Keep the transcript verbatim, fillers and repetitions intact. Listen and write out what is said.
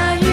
下雨。